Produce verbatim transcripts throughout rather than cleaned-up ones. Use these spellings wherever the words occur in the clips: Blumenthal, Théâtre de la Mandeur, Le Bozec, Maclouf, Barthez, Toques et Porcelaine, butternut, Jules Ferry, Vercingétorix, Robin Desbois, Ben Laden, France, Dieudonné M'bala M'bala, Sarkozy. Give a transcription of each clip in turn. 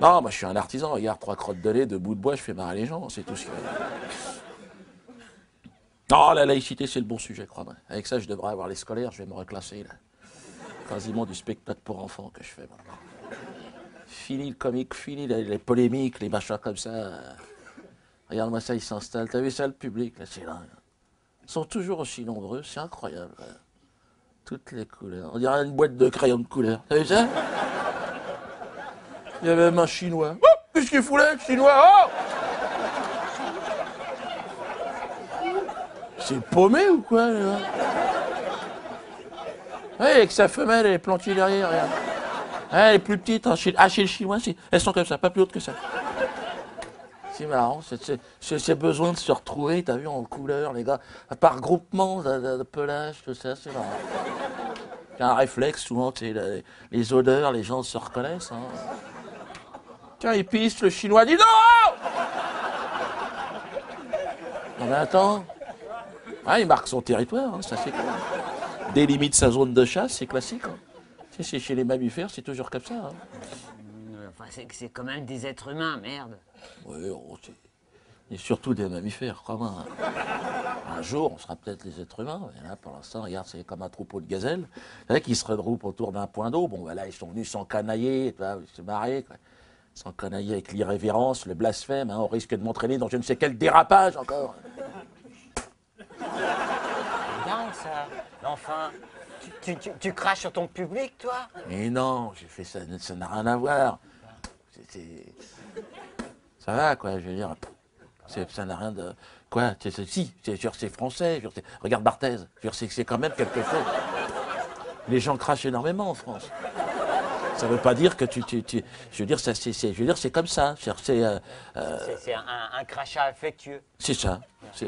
Non, moi je suis un artisan, regarde, trois crottes de lait, deux bouts de bois, je fais marrer les gens, c'est tout ce qu'il y a. Non, la laïcité c'est le bon sujet, crois-moi. Avec ça je devrais avoir les scolaires, je vais me reclasser là. Quasiment du spectacle pour enfants que je fais maintenant. Fini le comique, fini les polémiques, les machins comme ça. Regarde-moi ça, ils s'installent. T'as vu ça, le public, là, c'est là. Ils sont toujours aussi nombreux, c'est incroyable. Là. Toutes les couleurs. On dirait une boîte de crayons de couleur. T'as vu ça? Il y a même un Chinois. Oh, qu'est-ce qu'il fout là, le Chinois? Oh, c'est paumé ou quoi là? Oui, avec sa femelle, elle est plantée derrière, regarde. Elle est plus petite, hein, chez... ah, chez le Chinois, elles sont comme ça, pas plus hautes que ça. C'est marrant, c'est besoin de se retrouver, t'as vu, en couleur, les gars, par groupement de, de pelage, tout ça, c'est marrant. C'est un réflexe, souvent, tu sais, les odeurs, les gens se reconnaissent. Hein. Tiens, il pisse, le Chinois dit non. Non mais attends, ouais, il marque son territoire, hein, ça c'est clair. Délimite sa zone de chasse, c'est classique. Hein. Tu sais, chez les mammifères, c'est toujours comme ça. Hein. Enfin, c'est que c'est quand même des êtres humains, merde. Oui, et surtout des mammifères, crois-moi. Un jour, on sera peut-être les êtres humains, mais là, pour l'instant, regarde, c'est comme un troupeau de gazelles. Vous savez, qui se regroupent autour d'un point d'eau. Bon, ben là, ils sont venus s'encanailler, se marrer, quoi. S'encanailler avec l'irrévérence, le blasphème, hein, on risque de m'entraîner dans je ne sais quel dérapage encore. Ça. Enfin, tu, tu, tu, tu craches sur ton public, toi? Mais non, j'ai fait ça, ça n'a rien à voir. C'est... Ça va, quoi, je veux dire, ça n'a rien de... Quoi, c'est, si, c'est français, c'est, regarde Barthez, c'est quand même quelque chose. Les gens crachent énormément en France. Ça veut pas dire que tu... tu, tu je veux dire, c'est comme ça. C'est euh, euh, un, un crachat affectueux. C'est ça.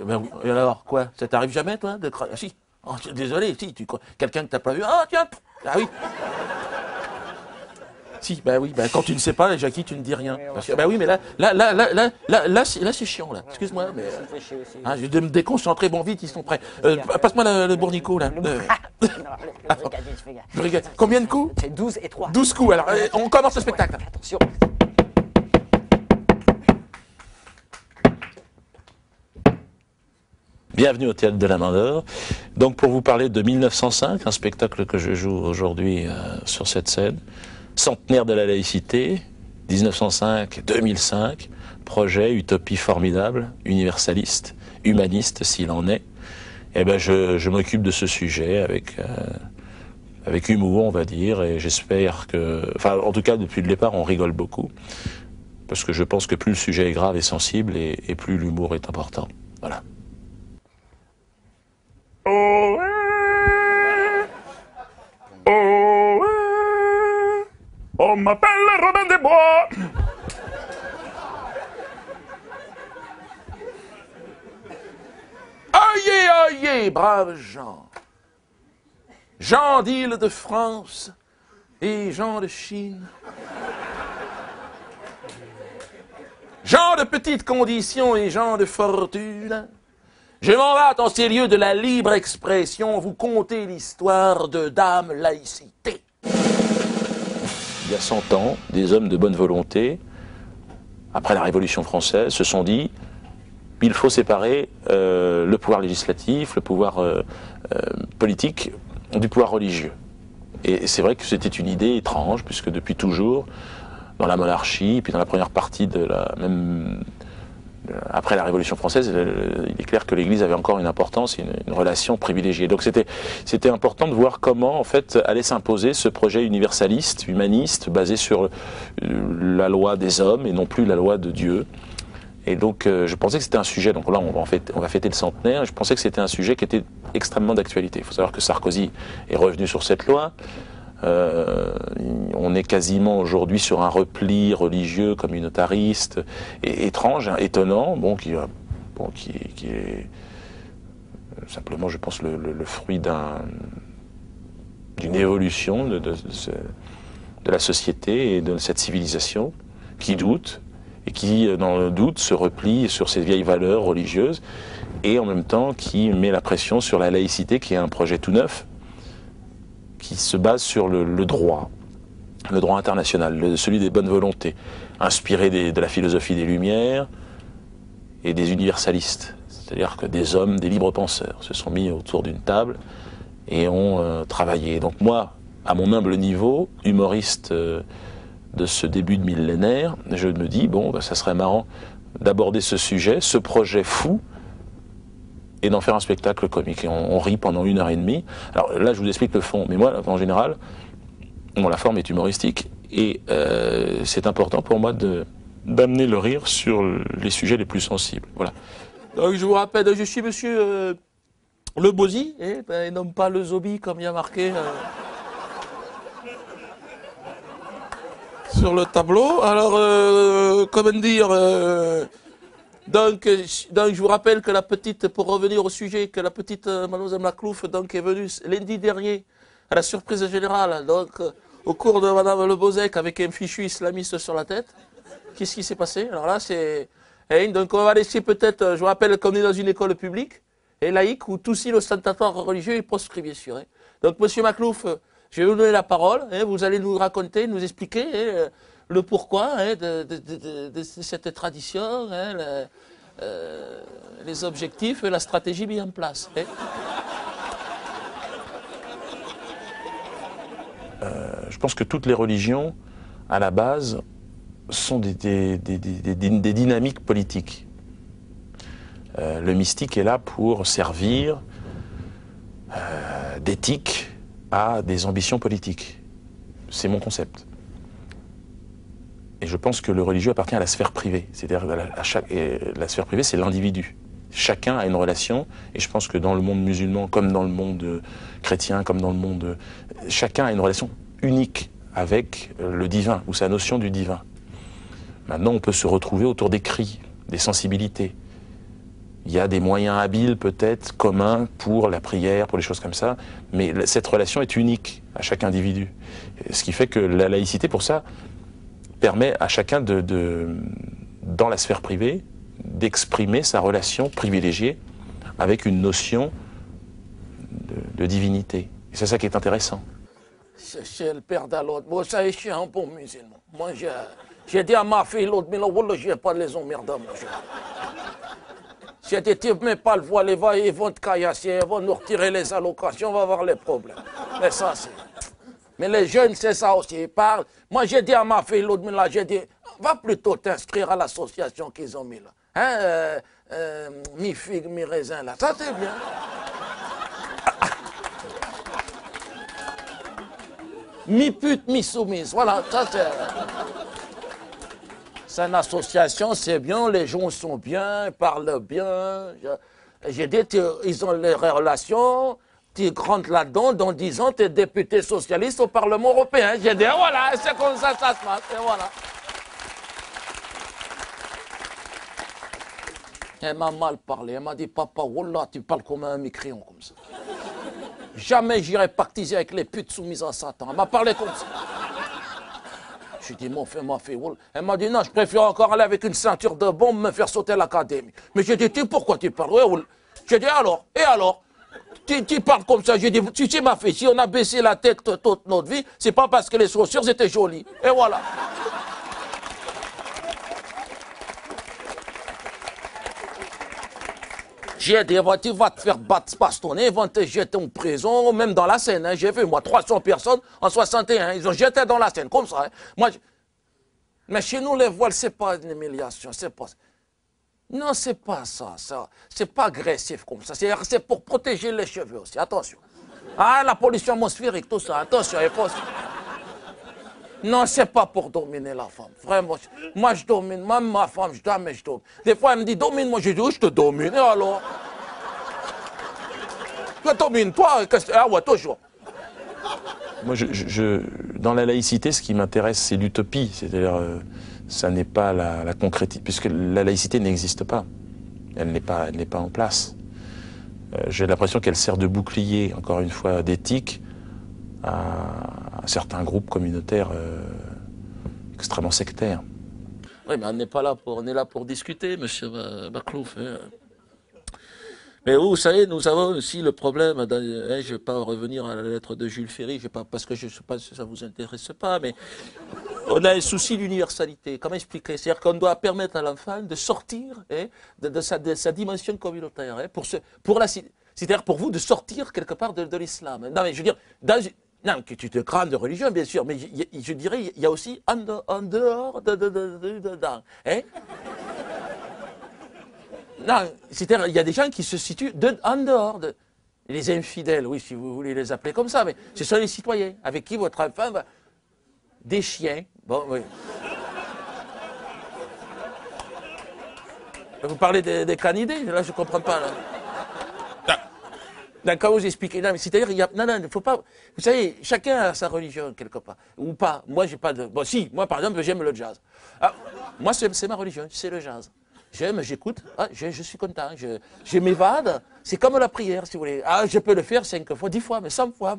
Ben, et alors, quoi? Ça t'arrive jamais, toi, de cracher? Si. Oh, désolé, si, tu crois. Quelqu'un que t'as pas vu. Ah, tiens, ah oui. Si, bah oui, bah, quand tu ne sais pas, Jackie, tu ne dis rien. Parce que, bah oui, mais là, là, là, là, là, là, là c'est chiant, là. Excuse-moi, mais. Hein, je vais me déconcentrer, bon, vite, ils sont prêts. Euh, Passe-moi le, le bournicot, là. Euh... Ah, combien de coups? C'est douze et trois. douze coups, alors, on commence le spectacle. Attention. Bienvenue au Théâtre de la Mandeur. Donc pour vous parler de mille neuf cent cinq, un spectacle que je joue aujourd'hui euh, sur cette scène. Centenaire de la laïcité, mille neuf cent cinq à deux mille cinq, projet, utopie formidable, universaliste, humaniste s'il en est. Et ben je, je m'occupe de ce sujet avec, euh, avec humour, on va dire, et j'espère que... Enfin, en tout cas, depuis le départ, on rigole beaucoup, parce que je pense que plus le sujet est grave et sensible, et, et plus l'humour est important. Voilà. Oh ouais, oh ouais, on m'appelle Robin Desbois. Ayez, ayez, braves gens. Gens d'île de France et gens de Chine. Gens de petites conditions et gens de fortune. Je m'en vais dans ces lieux de la libre expression, vous conter l'histoire de Dame Laïcité. Il y a cent ans, des hommes de bonne volonté, après la Révolution française, se sont dit il faut séparer euh, le pouvoir législatif, le pouvoir euh, euh, politique, du pouvoir religieux. Et c'est vrai que c'était une idée étrange, puisque depuis toujours, dans la monarchie, puis dans la première partie de la même... Après la Révolution française, il est clair que l'Église avait encore une importance, une, une relation privilégiée. Donc c'était important de voir comment en fait allait s'imposer ce projet universaliste, humaniste, basé sur la loi des hommes et non plus la loi de Dieu. Et donc euh, je pensais que c'était un sujet, donc là on va, en fêter, on va fêter le centenaire, et je pensais que c'était un sujet qui était extrêmement d'actualité. Il faut savoir que Sarkozy est revenu sur cette loi. Euh, on est quasiment aujourd'hui sur un repli religieux, communautariste, et étrange, hein, étonnant, bon, qui, bon, qui, qui est simplement, je pense, le, le, le fruit d'un, d'une évolution de, de, de, ce, de la société et de cette civilisation qui doute, et qui, dans le doute, se replie sur ses vieilles valeurs religieuses, et en même temps qui met la pression sur la laïcité, qui est un projet tout neuf, qui se base sur le, le droit, le droit international, le, celui des bonnes volontés, inspiré des, de la philosophie des Lumières et des universalistes. C'est-à-dire que des hommes, des libres penseurs, se sont mis autour d'une table et ont euh, travaillé. Donc moi, à mon humble niveau, humoriste euh, de ce début de millénaire, je me dis, bon, ben, ça serait marrant d'aborder ce sujet, ce projet fou, et d'en faire un spectacle comique. Et on, on rit pendant une heure et demie. Alors là, je vous explique le fond, mais moi, en général, bon, la forme est humoristique, et euh, c'est important pour moi de d'amener le rire sur les sujets les plus sensibles. Voilà. Donc je vous rappelle, je suis monsieur euh, Le Bozy, eh, ben, et nomme pas le Zobi comme il y a marqué euh, sur le tableau. Alors, euh, comment dire euh, donc, donc, je vous rappelle que la petite, pour revenir au sujet, que la petite euh, mademoiselle Maclouf donc, est venue lundi dernier, à la surprise générale, donc, euh, au cours de madame Le Bozec avec un fichu islamiste sur la tête. Qu'est-ce qui s'est passé? Alors là, c'est... Eh, donc on va laisser peut-être, je vous rappelle qu'on est dans une école publique et laïque où tout signe ostentatoire religieux est proscrit, bien sûr. Hein. Donc, monsieur Maclouf, je vais vous donner la parole. Hein, vous allez nous raconter, nous expliquer hein, le pourquoi hein, de, de, de, de cette tradition, hein, le, euh, les objectifs et la stratégie mise en place. Hein. Euh, je pense que toutes les religions, à la base, sont des, des, des, des, des, des dynamiques politiques. Euh, le mystique est là pour servir euh, d'éthique à des ambitions politiques. C'est mon concept. Et je pense que le religieux appartient à la sphère privée. C'est-à-dire à, à chaque, et la sphère privée, c'est l'individu. Chacun a une relation, et je pense que dans le monde musulman, comme dans le monde chrétien, comme dans le monde... Chacun a une relation unique avec le divin, ou sa notion du divin. Maintenant, on peut se retrouver autour des cris, des sensibilités. Il y a des moyens habiles, peut-être, communs pour la prière, pour les choses comme ça, mais cette relation est unique à chaque individu. Ce qui fait que la laïcité, pour ça, permet à chacun, de, de, dans la sphère privée, d'exprimer sa relation privilégiée avec une notion de, de divinité. Et c'est ça qui est intéressant. C'est le père d'un l'autre. Bon, ça, je suis un bon musulman. Moi, j'ai dit à ma fille l'autre, mais là, voilà, je n'ai pas les emmerdes. J'ai dit, tu ne mets pas le voile, ils vont te caillasser, ils vont nous retirer les allocations, on va avoir les problèmes. Mais ça, c'est... Mais les jeunes, c'est ça aussi, ils parlent. Moi, j'ai dit à ma fille l'autre, mais là, j'ai dit, va plutôt t'inscrire à l'association qu'ils ont mis là. Hein, euh, euh, mi figue, mi raisin, là, ça c'est bien. Mi pute, mi soumise, voilà, ça c'est... C'est une association, c'est bien, les gens sont bien, ils parlent bien. J'ai dit, ils ont les relations, tu rentres là-dedans, dans dix ans, tu es député socialiste au Parlement européen. J'ai dit, voilà, c'est comme ça, ça se passe, et voilà. Elle m'a mal parlé, elle m'a dit, papa, wallah, tu parles comme un mécréant, comme ça. Jamais j'irai pactiser avec les putes soumises à Satan. Elle m'a parlé comme ça. Je dis, mon frère, ma fille, elle m'a dit, non, je préfère encore aller avec une ceinture de bombe me faire sauter l'académie. Mais j'ai dit, tu, pourquoi tu parles? Ouais, j'ai dit, alors, et alors tu, tu parles comme ça. J'ai dit, tu sais, ma fille, si on a baissé la tête toute notre vie, c'est pas parce que les chaussures étaient jolies. Et voilà. J'ai dit, tu vas te faire battre, bastonner, ils vont te jeter en prison, même dans la Seine. Hein. J'ai vu, moi, trois cents personnes en soixante et un, ils ont jeté dans la Seine, comme ça. Hein. Moi, je... Mais chez nous, les voiles, c'est pas une humiliation, c'est pas... Non, c'est pas ça, ça. C'est pas agressif comme ça, c'est pour protéger les cheveux aussi, attention. Ah, la pollution atmosphérique, tout ça, attention, il faut... Non, c'est pas pour dominer la femme. Vraiment, moi je domine, même ma femme, je dois, mais je domine. Des fois, elle me dit, domine-moi, je dis, oh, je te domine, et alors? Je domine, toi, ah ouais, toujours. Moi, je, je, dans la laïcité, ce qui m'intéresse, c'est l'utopie, c'est-à-dire, euh, ça n'est pas la, la concrétisation, puisque la laïcité n'existe pas. Elle n'est pas, elle n'est pas en place. Euh, j'ai l'impression qu'elle sert de bouclier, encore une fois, d'éthique, à certains groupes communautaires euh, extrêmement sectaires. Oui, mais on n'est pas là pour, on est là pour discuter, monsieur Maclouf. Hein. Mais vous savez, nous avons aussi le problème, hein, je ne vais pas revenir à la lettre de Jules Ferry, je vais pas, parce que je ne sais pas si ça ne vous intéresse pas, mais on a un souci d'universalité. Comment expliquer? C'est-à-dire qu'on doit permettre à l'enfant de sortir eh, de, de, sa, de sa dimension communautaire, eh, pour, ce, pour la, c'est-à-dire pour vous de sortir quelque part de, de l'islam. Non mais je veux dire, dans, non, que tu te crames de religion bien sûr, mais je, je dirais il y a aussi en, de, en dehors de dedans. De, de, de, Non, c'est-à-dire, il y a des gens qui se situent de, en dehors de... Les infidèles, oui, si vous voulez les appeler comme ça, mais ce sont les citoyens, avec qui votre enfant va... Des chiens, bon, oui. Vous parlez des, des canidés, là, je ne comprends pas, là. Non. Non, quand vous expliquez... Non, mais c'est-à-dire, il y a... Non, non, il ne faut pas... Vous savez, chacun a sa religion, quelque part. Ou pas. Moi, j'ai pas de... Bon, si, moi, par exemple, j'aime le jazz. Ah, moi, c'est ma religion, c'est le jazz. J'aime, j'écoute, ah, je, je suis content, je, je m'évade. C'est comme la prière, si vous voulez. Ah, je peux le faire cinq fois, dix fois, mais cent fois.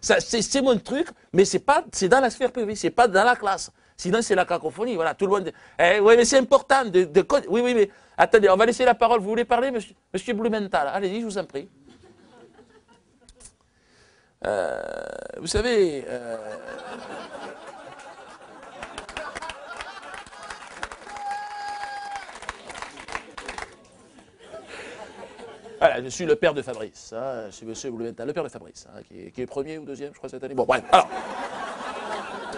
C'est mon truc, mais c'est pas, c'est dans la sphère privée, c'est pas dans la classe. Sinon, c'est la cacophonie, voilà, tout le monde... Eh, oui, mais c'est important de, de... Oui, oui, mais... Attendez, on va laisser la parole. Vous voulez parler, monsieur, monsieur Blumenthal? Allez-y, je vous en prie. Euh, vous savez... Euh... Voilà, je suis le père de Fabrice, hein, je suis monsieur Blumenthal, le père de Fabrice, hein, qui, est, qui est premier ou deuxième, je crois, cette année. Bon, bref, alors,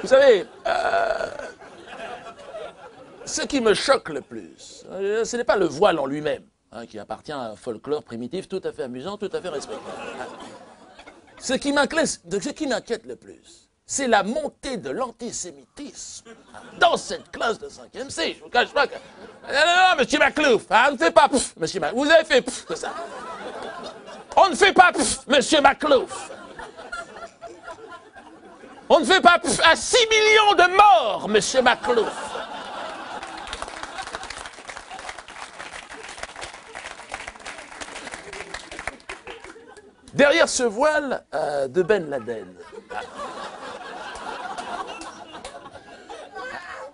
vous savez, euh, ce qui me choque le plus, euh, ce n'est pas le voile en lui-même, hein, qui appartient à un folklore primitif tout à fait amusant, tout à fait respectable. Ce qui m'inquiète le plus, c'est la montée de l'antisémitisme dans cette classe de cinquième C. Je vous cache pas que... Non, non, non, monsieur Maclouf, hein, on ne fait pas pff, monsieur Maclouf. Vous avez fait pff, c'est ça. On ne fait pas pff, monsieur Maclouf. On ne fait pas pff à six millions de morts, monsieur Maclouf. Derrière ce voile euh, de Ben Laden...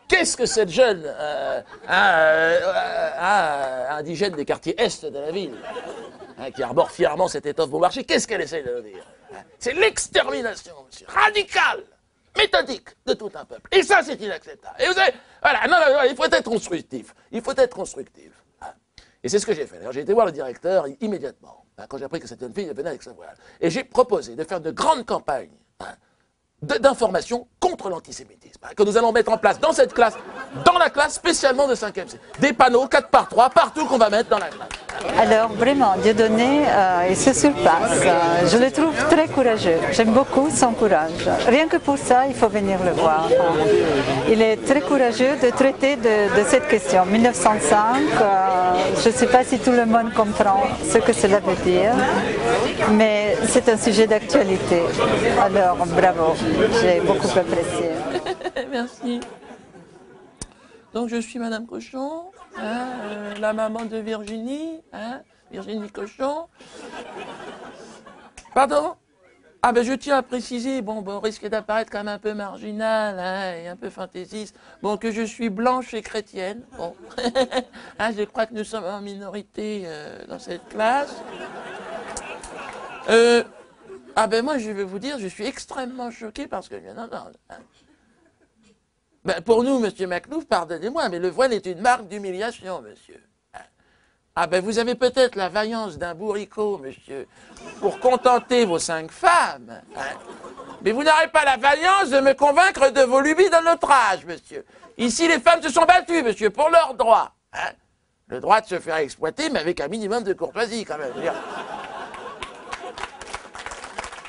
Qu'est-ce que cette jeune euh, euh, euh, indigène des quartiers est de la ville, hein, qui arbore fièrement cette étoffe bon marché, qu'est-ce qu'elle essaie de dire? C'est l'extermination, monsieur, radicale, méthodique de tout un peuple. Et ça, c'est inacceptable. Et vous savez, voilà, non, non, non, il faut être constructif. Il faut être constructif. Hein. Et c'est ce que j'ai fait. J'ai été voir le directeur immédiatement, hein, quand j'ai appris que cette jeune fille venait avec sa voile. Et j'ai proposé de faire de grandes campagnes, hein, d'informations contre l'antisémitisme, hein, que nous allons mettre en place dans cette classe, dans la classe spécialement de cinquième C. Des panneaux quatre par trois, partout qu'on va mettre dans la classe. Alors vraiment, Dieudonné, euh, il se surpasse. Euh, je le trouve très courageux. J'aime beaucoup son courage. Rien que pour ça, il faut venir le voir. Il est très courageux de traiter de, de cette question. mille neuf cent cinq, euh, je ne sais pas si tout le monde comprend ce que cela veut dire, mais c'est un sujet d'actualité. Alors bravo. J'ai beaucoup apprécié. Merci. Donc je suis Madame Cochon, hein, euh, la maman de Virginie, hein, Virginie Cochon. Pardon? Ah ben je tiens à préciser, bon, bon, risque d'apparaître quand même un peu marginal, hein, et un peu fantaisiste, bon, que je suis blanche et chrétienne, bon. Hein, je crois que nous sommes en minorité euh, dans cette classe. Euh... Ah ben moi, je vais vous dire, je suis extrêmement choqué parce que je viens d'entendre. Ben pour nous, monsieur Maclouf, pardonnez-moi, mais le voile est une marque d'humiliation, monsieur. Ah ben vous avez peut-être la vaillance d'un bourricot, monsieur, pour contenter vos cinq femmes. Hein. Mais vous n'aurez pas la vaillance de me convaincre de vos lubies dans notre âge, monsieur. Ici, les femmes se sont battues, monsieur, pour leurs droits. Hein. Le droit de se faire exploiter, mais avec un minimum de courtoisie, quand même. Je veux dire.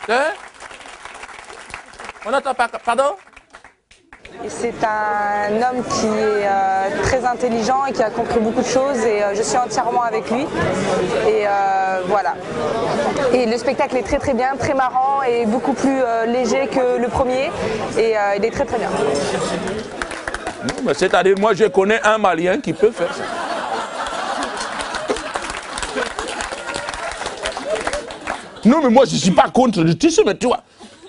Hein? On n'entend pas... Pardon? C'est un homme qui est euh, très intelligent et qui a compris beaucoup de choses et euh, je suis entièrement avec lui. Et euh, voilà. Et le spectacle est très très bien, très marrant et beaucoup plus euh, léger que le premier. Et euh, il est très très bien. Non, mais c'est-à-dire, moi je connais un Malien qui peut faire ça. Non, mais moi, je ne suis pas contre le tissu, mais tu vois.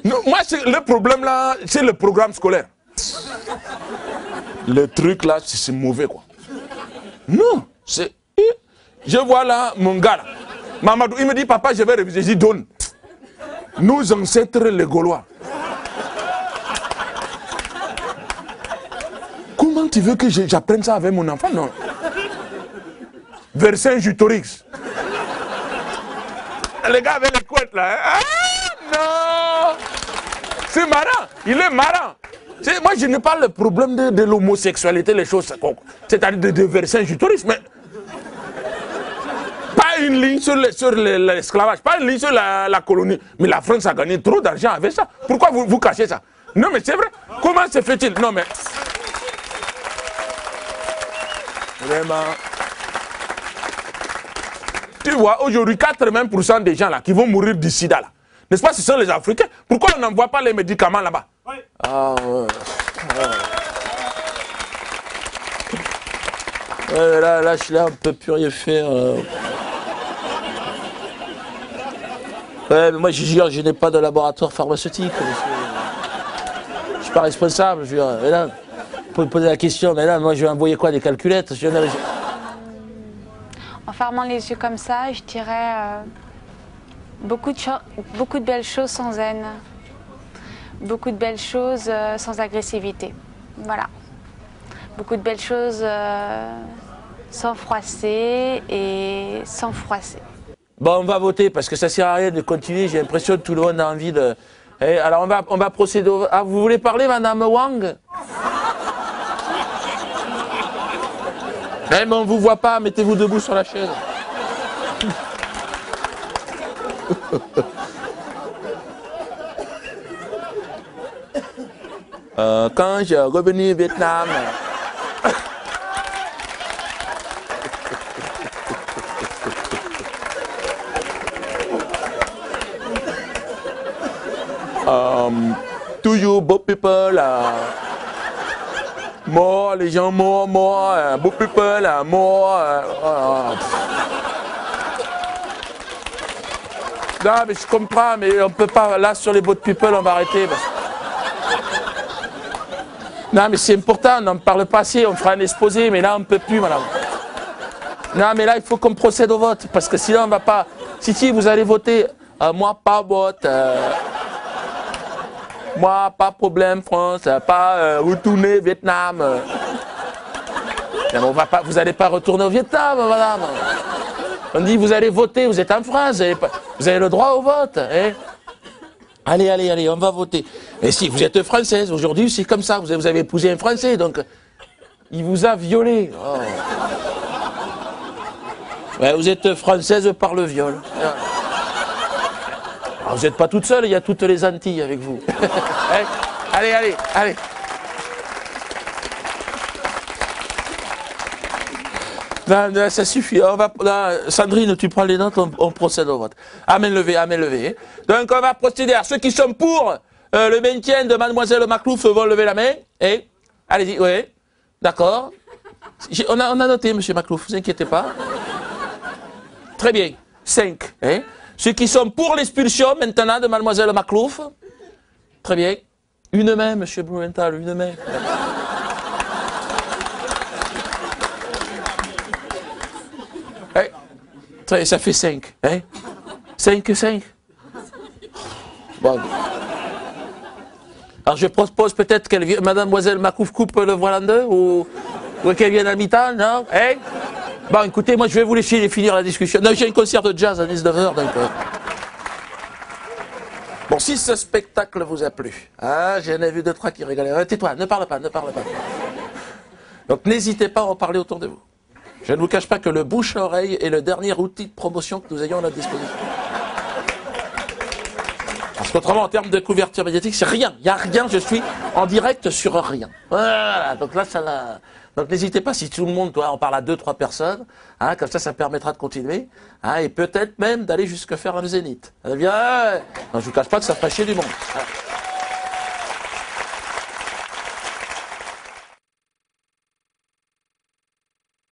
Non, moi, le problème, là, c'est le programme scolaire. Le truc, là, c'est mauvais, quoi. Non, c'est... Je vois, là, mon gars, là. Mamadou, il me dit, papa, je vais réviser. Je dis, donne. Nos ancêtres, les Gaulois. Comment tu veux que j'apprenne ça avec mon enfant? Non. Vercingétorix. Les gars avec les couettes là. Hein? Ah, non! C'est marrant. Il est marrant. Est, moi, je n'ai pas le problème de, de l'homosexualité, les choses. C'est-à-dire de, de Vercingétorix, mais. Pas une ligne sur l'esclavage, le, pas une ligne sur la, la colonie. Mais la France a gagné trop d'argent avec ça. Pourquoi vous, vous cachez ça? Non, mais c'est vrai. Comment se fait-il? Non, mais. Vraiment. Tu vois, aujourd'hui, quatre-vingts pour cent des gens là, qui vont mourir du sida, là, n'est-ce pas, ce sont les Africains. Pourquoi on n'envoie pas les médicaments là-bas? Oui. Ah ouais. Ah. Ouais, là, là, je suis là, on ne peut plus rien faire. Là. Ouais, mais moi, je jure, je n'ai pas de laboratoire pharmaceutique. Je ne suis pas responsable. Je jure. Mais là, pour poser la question, mais là, moi, je vais envoyer quoi? Des calculettes? Je vais... En fermant les yeux comme ça, je dirais euh, beaucoup, de beaucoup de belles choses sans haine, beaucoup de belles choses euh, sans agressivité, voilà. Beaucoup de belles choses euh, sans froisser et sans froisser. Bon, on va voter parce que ça sert à rien de continuer, j'ai l'impression que tout le monde a envie de... Eh, alors on va, on va procéder au... Ah, vous voulez parler, madame Wang? Même on ne vous voit pas, mettez-vous debout sur la chaise. euh, quand je suis revenu au Vietnam... um, to you, both people... Uh... Mort, les gens morts, morts, euh, beau people, euh, morts. Euh, euh. Non, mais je comprends, mais on peut pas. Là, sur les beaux people, on va arrêter. Parce... Non, mais c'est important, on n'en parle pas assez, on fera un exposé, mais là, on ne peut plus, madame. Non, mais là, il faut qu'on procède au vote, parce que sinon, on ne va pas. Si, si, vous allez voter, euh, moi, pas vote. Euh... Moi, pas problème, France, pas euh, retourner au Vietnam. Non, on va pas, vous n'allez pas retourner au Vietnam, madame. On dit, vous allez voter, vous êtes en France, vous avez, pas, vous avez le droit au vote. Eh? Allez, allez, allez, on va voter. Mais si, vous êtes française, aujourd'hui, c'est comme ça, vous avez, vous avez épousé un Français, donc il vous a violé. Oh. Ouais, vous êtes française par le viol. Vous n'êtes pas toute seule, il y a toutes les Antilles avec vous. Allez, allez, allez. Non, non, ça suffit. On va, non, Sandrine, tu prends les notes, on, on procède au vote. À main levée, à main levée. Donc on va procéder à ceux qui sont pour euh, le maintien de mademoiselle Maclouf vont lever la main. Et allez-y, oui. D'accord. On a, on a noté, monsieur Maclouf, vous inquiétez pas. Très bien. Cinq. Et ceux qui sont pour l'expulsion, maintenant, de mademoiselle Maclouf. Très bien. Une main, monsieur Blumenthal, une main. Hey. Très, ça fait cinq. Hein? Cinq, cinq. Bon. Alors, je propose peut-être que mademoiselle Maclouf coupe le voile en deux, ou, ou qu'elle vienne à mi-temps, non? Hein? Bon, écoutez, moi, je vais vous laisser finir la discussion. Non, j'ai un concert de jazz à dix-neuf heures, donc... Euh... Bon, si ce spectacle vous a plu, hein, j'en ai vu deux, trois qui rigolaient. Euh, tais-toi, ne parle pas, ne parle pas. Donc, n'hésitez pas à en parler autour de vous. Je ne vous cache pas que le bouche-à-oreille est le dernier outil de promotion que nous ayons à notre disposition. Parce qu'autrement, en termes de couverture médiatique, c'est rien. Il n'y a rien, je suis en direct sur rien. Voilà, donc là, ça l'a... Donc n'hésitez pas, si tout le monde, toi, on parle à deux, trois personnes, hein, comme ça, ça permettra de continuer, hein, et peut-être même d'aller jusque faire un zénith. Eh bien, euh, non, je vous cache pas que ça fâchait du monde. Hein.